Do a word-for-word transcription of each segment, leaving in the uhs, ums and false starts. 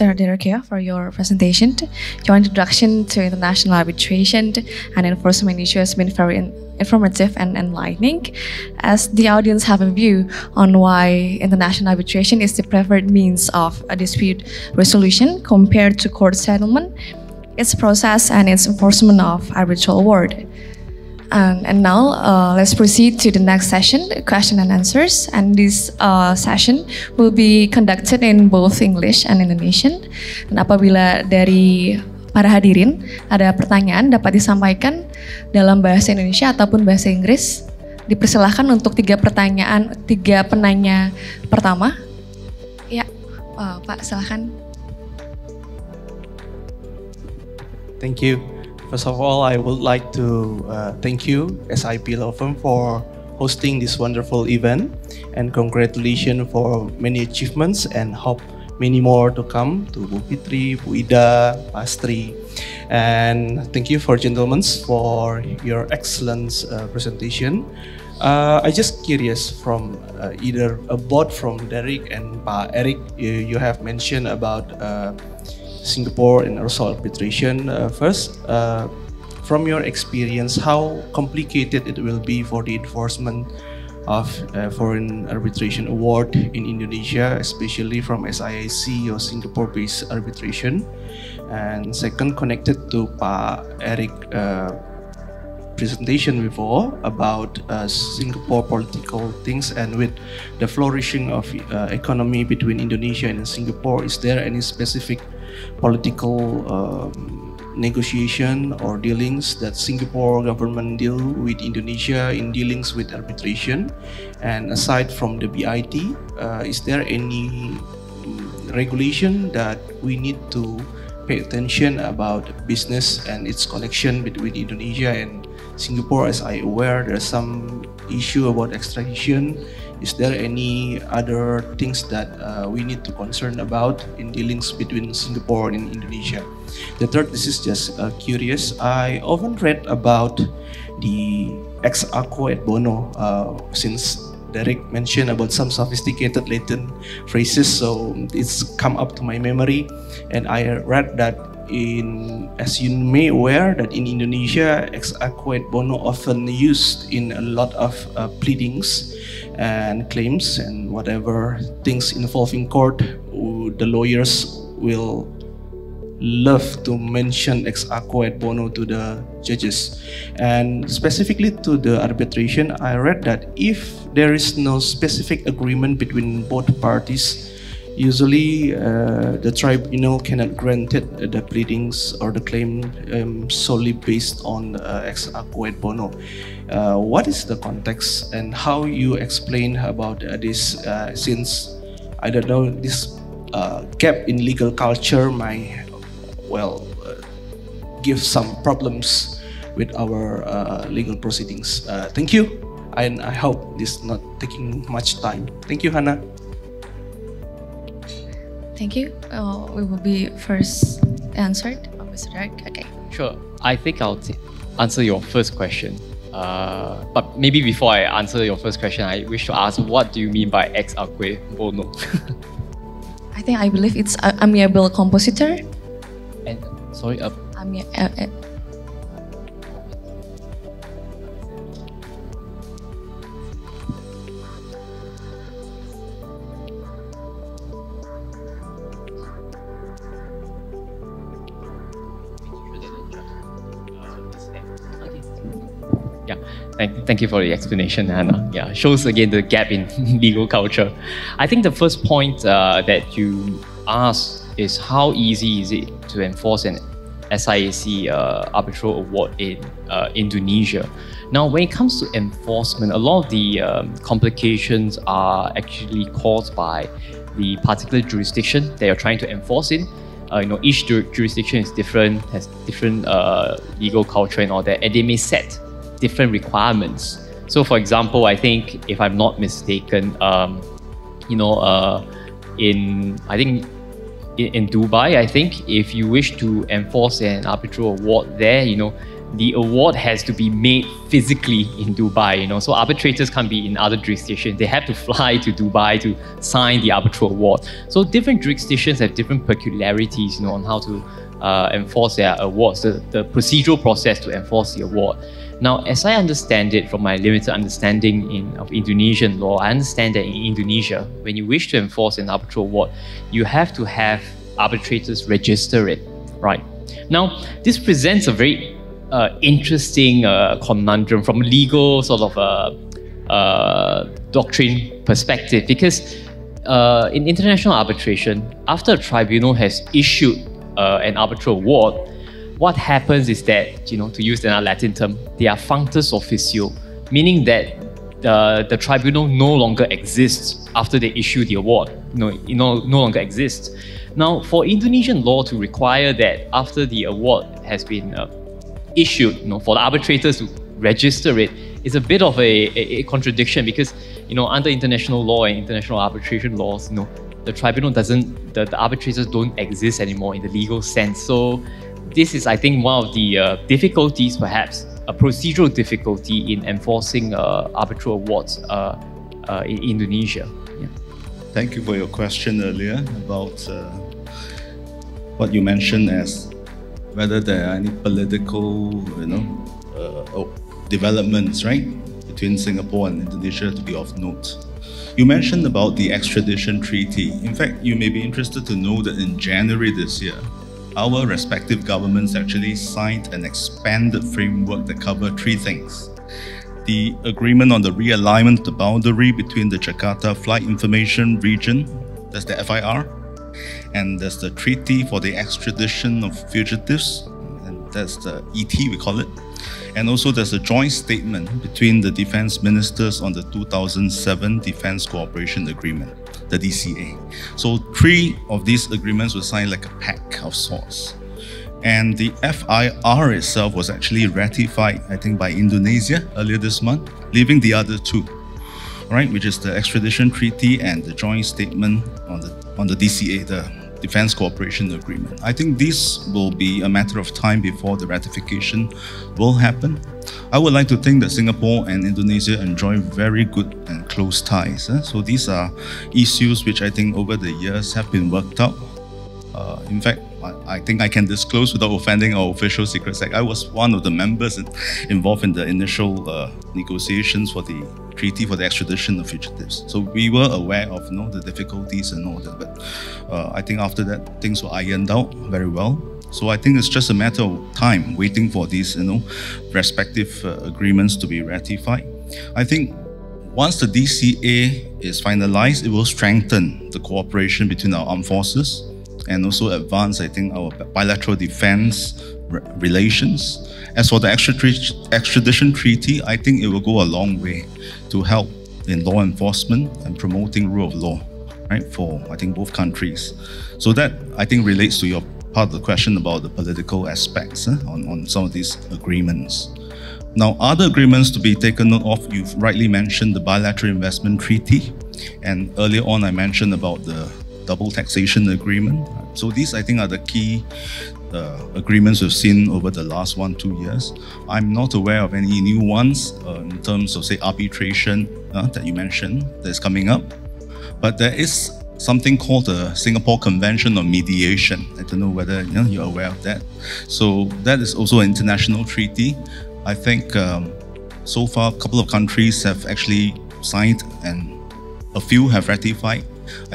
Senator Denokia, for your presentation. Your introduction to international arbitration and enforcement issue has been very informative and enlightening, as the audience have a view on why international arbitration is the preferred means of a dispute resolution compared to court settlement, its process and its enforcement of arbitral award. Um, and now uh, let's proceed to the next session, question and answers. And this uh, session will be conducted in both English and Indonesian. Dan apabila dari para hadirin ada pertanyaan dapat disampaikan dalam bahasa Indonesia ataupun bahasa Inggris, dipersilahkan untuk tiga pertanyaan, tiga penanya pertama. Ya, uh, Pak, silahkan. Thank you. First of all, I would like to uh, thank you, S I P Law Firm, for hosting this wonderful event, and congratulations for many achievements, and hope many more to come to Bu Fitri, Bu Ida, Pastri. And thank you for gentlemen for your excellent uh, presentation. Uh, I just curious from uh, either a board from Derek and Pa Eric, you, you have mentioned about uh, Singapore and also arbitration. Uh, first, uh, from your experience, how complicated it will be for the enforcement of uh, foreign arbitration award in Indonesia, especially from S I A C or Singapore-based arbitration? And second, connected to Pa Eric uh, presentation before about uh, Singapore political things, and with the flourishing of uh, economy between Indonesia and Singapore, is there any specific political um, negotiation or dealings that Singapore government deal with Indonesia in dealings with arbitration? And aside from the B I T, uh, is there any regulation that we need to pay attention about business and its connection between Indonesia and Singapore? As I aware, there's some issue about extradition. Is there any other things that uh, we need to concern about in dealings between Singapore and Indonesia? The third, this is just uh, curious. I often read about the ex aequo et bono, uh, since Derek mentioned about some sophisticated Latin phrases, so it's come up to my memory. And I read that, in, as you may aware, that in Indonesia, ex aequo et bono often used in a lot of uh, pleadings and claims and whatever things involving court. The lawyers will love to mention ex aequo et bono to the judges. And specifically to the arbitration, I read that if there is no specific agreement between both parties, usually, uh, the tribunal cannot grant it, uh, the pleadings or the claim um, solely based on uh, ex aequo et bono. Uh, what is the context and how you explain about uh, this? Uh, since I don't know, this uh, gap in legal culture might well uh, give some problems with our uh, legal proceedings. Uh, thank you, and I hope this is not taking much time. Thank you, Hannah. Thank you. Uh, we will be first answered, oh, Mister Derek. Okay. Sure. I think I'll t answer your first question. Uh, but maybe before I answer your first question, I wish to ask, what do you mean by ex aequo bono? I think I believe it's uh, amiable compositor. And sorry, uh, Ami uh, uh, Thank you for the explanation, Hannah. Yeah, shows again the gap in legal culture. I think the first point uh, that you asked is, how easy is it to enforce an S I A C uh, arbitral award in uh, Indonesia? Now, when it comes to enforcement, a lot of the um, complications are actually caused by the particular jurisdiction that you're trying to enforce in. Uh, you know, each ju jurisdiction is different, has different uh, legal culture and all that, and they may set different requirements. So, for example, I think, if I'm not mistaken, um, you know, uh, in I think in, in Dubai, I think if you wish to enforce an arbitral award there, you know, the award has to be made physically in Dubai, you know. So arbitrators can't be in other jurisdictions. They have to fly to Dubai to sign the arbitral award. So different jurisdictions have different peculiarities, you know, on how to uh, enforce their awards, the, the procedural process to enforce the award. Now, as I understand it from my limited understanding in, of Indonesian law, I understand that in Indonesia, when you wish to enforce an arbitral award, you have to have arbitrators register it, right? Now, this presents a very Uh, interesting uh, conundrum from a legal sort of uh, uh, doctrine perspective, because uh, in international arbitration, after a tribunal has issued uh, an arbitral award, what happens is that, you know, to use another Latin term, they are functus officio, meaning that uh, the tribunal no longer exists after they issue the award. No, it no, no longer exists. Now, for Indonesian law to require that after the award has been uh, issued, you know, for the arbitrators to register it, is a bit of a, a, a contradiction, because, you know, under international law and international arbitration laws, you know, the tribunal doesn't, the, the arbitrators don't exist anymore in the legal sense. So this is, I think, one of the uh, difficulties, perhaps a procedural difficulty in enforcing uh, arbitral awards uh, uh, in Indonesia. Yeah. Thank you for your question earlier about uh, what you mentioned as whether there are any political, you know, uh, developments, right, between Singapore and Indonesia to be of note. You mentioned about the extradition treaty. In fact, you may be interested to know that in January this year, our respective governments actually signed an expanded framework that covered three things. The agreement on the realignment of the boundary between the Jakarta Flight Information Region, that's the F I R, and there's the Treaty for the Extradition of Fugitives, and that's the E T, we call it. And also there's a joint statement between the defense ministers on the two thousand seven Defense Cooperation Agreement, the D C A. So three of these agreements were signed like a pact of sorts. And the F I R itself was actually ratified, I think, by Indonesia earlier this month, leaving the other two, right, which is the Extradition Treaty and the joint statement on the on the D C A, the Defense Cooperation Agreement. I think this will be a matter of time before the ratification will happen. I would like to think that Singapore and Indonesia enjoy very good and close ties. Eh? So these are issues which I think over the years have been worked out. Uh, in fact, I, I think I can disclose without offending our official secret sec. I was one of the members in, involved in the initial uh, negotiations for the Treaty for the Extradition of Fugitives. So we were aware of, you know, the difficulties and all that, but uh, I think after that things were ironed out very well. So I think it's just a matter of time waiting for these, you know, respective uh, agreements to be ratified. I think once the D C A is finalized, it will strengthen the cooperation between our armed forces and also advance, I think, our bilateral defense relations. As for the extradition treaty, I think it will go a long way to help in law enforcement and promoting rule of law, right, for, I think, both countries. So that, I think, relates to your part of the question about the political aspects eh, on, on some of these agreements. Now, other agreements to be taken note of, you've rightly mentioned the bilateral investment treaty, and earlier on I mentioned about the double taxation agreement. So these, I think, are the key uh, agreements we've seen over the last one, two years. I'm not aware of any new ones uh, in terms of, say, arbitration uh, that you mentioned that's coming up. But there is something called the Singapore Convention on Mediation. I don't know whether, you know, you're aware of that. So that is also an international treaty. I think um, so far a couple of countries have actually signed and a few have ratified.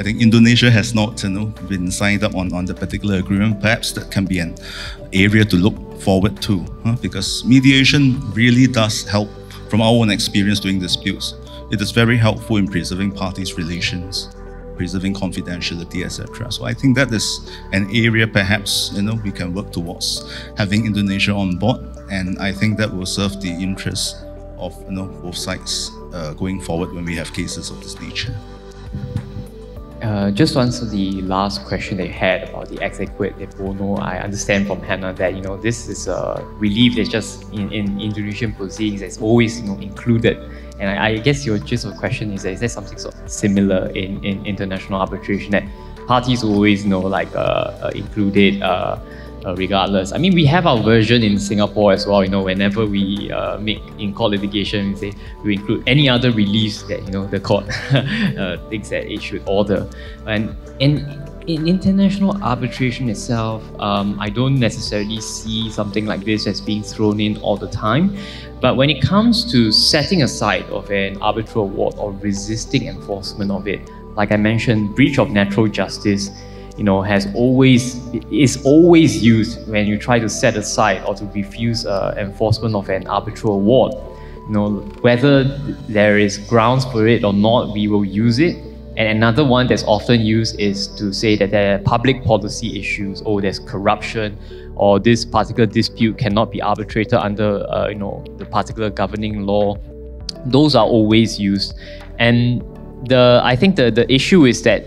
I think Indonesia has not, you know, been signed up on, on the particular agreement. Perhaps that can be an area to look forward to, huh? Because mediation really does help from our own experience doing disputes. It is very helpful in preserving parties' relations, preserving confidentiality, et cetera. So I think that is an area perhaps, you know, we can work towards having Indonesia on board, and I think that will serve the interests of, you know, both sides uh, going forward when we have cases of this nature. Uh, just to answer the last question they had about the ex aequo et bono, I understand from Hannah that, you know, this is a relief that's just in, in Indonesian proceedings that's always, you know, included. And I, I guess your gist of question is that is there something sort of similar in, in international arbitration that parties always, you know, like uh, included uh, uh, regardless. I mean, we have our version in Singapore as well. You know, whenever we uh, make in court litigation, we say we include any other reliefs that, you know, the court uh, thinks that it should order. And in, in international arbitration itself, um, I don't necessarily see something like this as being thrown in all the time. But when it comes to setting aside of an arbitral award or resisting enforcement of it, like I mentioned, breach of natural justice, you know, has always is always used when you try to set aside or to refuse uh, enforcement of an arbitral award. You know, whether there is grounds for it or not, we will use it. And another one that's often used is to say that there are public policy issues, or there's corruption, or this particular dispute cannot be arbitrated under uh, you know, the particular governing law. Those are always used. And the I think the the issue is that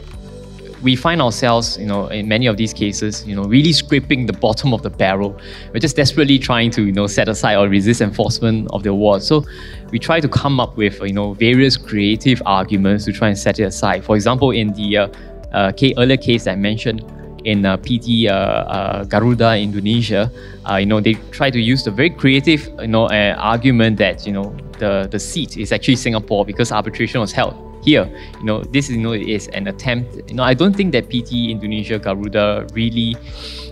we find ourselves, you know, in many of these cases, you know, really scraping the bottom of the barrel. We're just desperately trying to, you know, set aside or resist enforcement of the award. So we try to come up with, you know, various creative arguments to try and set it aside. For example, in the uh, uh, earlier case I mentioned in uh, P T uh, uh, Garuda Indonesia, uh, you know, they try to use the very creative, you know, uh, argument that, you know, the the seat is actually Singapore because arbitration was held here. You know, this, you know, is an attempt. You know, I don't think that P T Indonesia Garuda really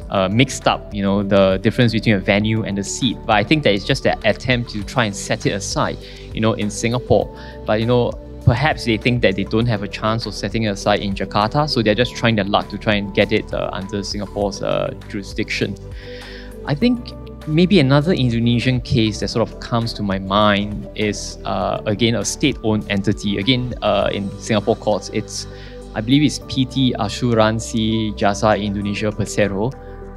uh, mixed up, you know, the difference between a venue and a seat. But I think that it's just an attempt to try and set it aside, you know, in Singapore. But, you know, perhaps they think that they don't have a chance of setting it aside in Jakarta, so they're just trying their luck to try and get it uh, under Singapore's uh, jurisdiction. I think maybe another Indonesian case that sort of comes to my mind is, uh, again, a state-owned entity. Again, uh, in Singapore courts, it's, I believe it's P T Asuransi Jasa Indonesia Persero,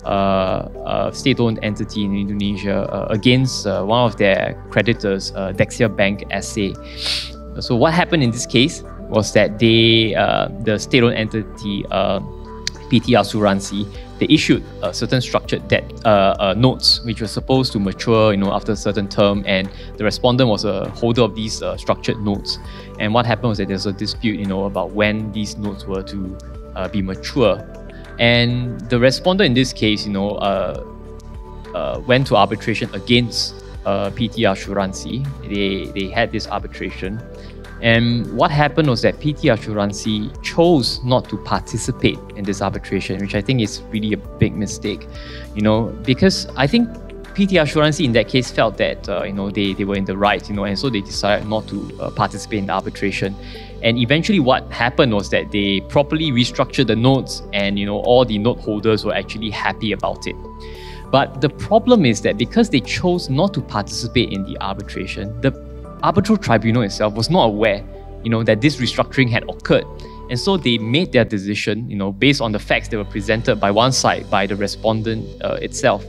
uh, a state-owned entity in Indonesia, uh, against uh, one of their creditors, uh, Dexia Bank S A. So what happened in this case was that they, uh, the state-owned entity, uh, P T Asuransi, they issued uh, certain structured debt uh, uh, notes, which were supposed to mature, you know, after a certain term, and the respondent was a holder of these uh, structured notes. And what happened was that there's a dispute, you know, about when these notes were to uh, be mature. And the respondent in this case, you know, uh, uh, went to arbitration against uh, P T Asuransi. They they had this arbitration, and what happened was that P T Asuransi chose not to participate in this arbitration, which I think is really a big mistake, you know, because I think P T Asuransi in that case felt that, uh, you know, they, they were in the right, you know, and so they decided not to uh, participate in the arbitration. And eventually what happened was that they properly restructured the notes, and, you know, all the note holders were actually happy about it. But the problem is that because they chose not to participate in the arbitration, the arbitral tribunal itself was not aware, you know, that this restructuring had occurred. And so they made their decision, you know, based on the facts that were presented by one side, by the respondent uh, itself.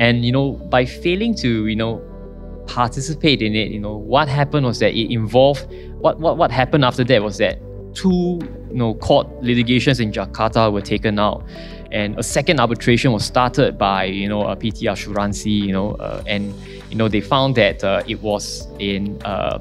And, you know, by failing to, you know, participate in it, you know, what happened was that it involved, what, what, what happened after that was that two, you know, court litigations in Jakarta were taken out. And a second arbitration was started by, you know, a P T Asuransi, you know, uh, and, you know, they found that uh, it was in uh,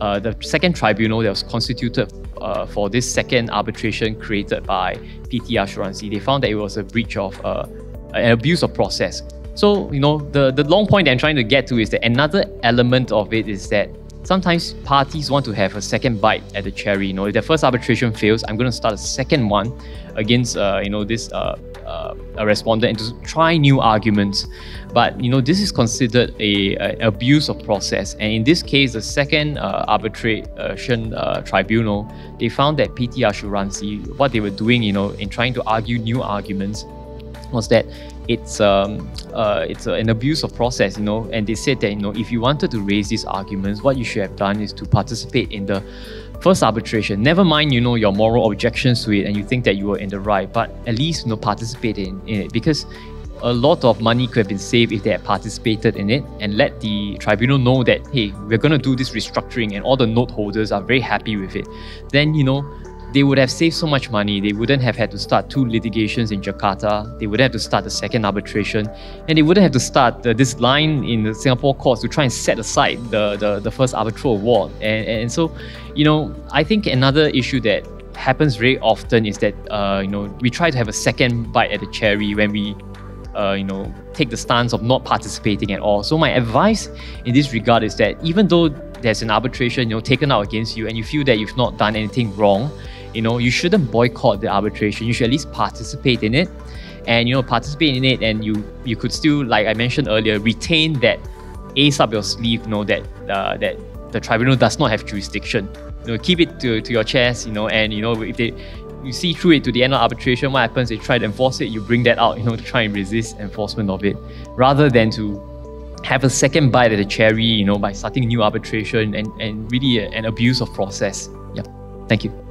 uh, the second tribunal that was constituted uh, for this second arbitration created by P T Asuransi. They found that it was a breach of uh, an abuse of process. So, you know, the, the long point I'm trying to get to is that another element of it is that sometimes parties want to have a second bite at the cherry. You know, if their first arbitration fails, I'm going to start a second one against, uh, you know, this uh, uh, a respondent, and to try new arguments. But, you know, this is considered a, a abuse of process. And in this case, the second uh, arbitration uh, tribunal, they found that P T Asuransi, what they were doing, you know, in trying to argue new arguments, was that it's um uh it's uh, an abuse of process, you know. And they said that, you know, if you wanted to raise these arguments, what you should have done is to participate in the first arbitration. Never mind, you know, your moral objections to it, and you think that you were in the right, but at least, you know, participate in, in it, because a lot of money could have been saved if they had participated in it, and let the tribunal know that, hey, we're going to do this restructuring, and all the note holders are very happy with it. Then, you know, they would have saved so much money. They wouldn't have had to start two litigations in Jakarta. They would have to start the second arbitration, and they wouldn't have to start uh, this line in the Singapore courts to try and set aside the, the, the first arbitral award. And, and so, you know, I think another issue that happens very often is that, uh, you know, we try to have a second bite at the cherry when we uh, you know, take the stance of not participating at all. So my advice in this regard is that even though there's an arbitration, you know, taken out against you and you feel that you've not done anything wrong, you know, you shouldn't boycott the arbitration. You should at least participate in it, and you know, participate in it, and you you could still, like I mentioned earlier, retain that ace up your sleeve, you know, that uh, that the tribunal does not have jurisdiction. You know, keep it to, to your chest, you know, and you know, if they you see through it to the end of arbitration, what happens? They try to enforce it, you bring that out, you know, to try and resist enforcement of it, rather than to have a second bite at the cherry, you know, by starting new arbitration and, and really a, an abuse of process. Yeah, thank you.